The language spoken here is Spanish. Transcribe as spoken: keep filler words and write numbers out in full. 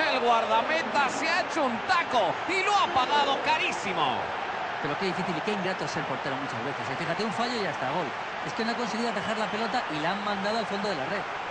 El guardameta se ha hecho un taco y lo ha pagado carísimo. Pero qué difícil y qué ingrato es el portero muchas veces. Fíjate, un fallo y hasta gol. Es que no ha conseguido atajar la pelota y la han mandado al fondo de la red.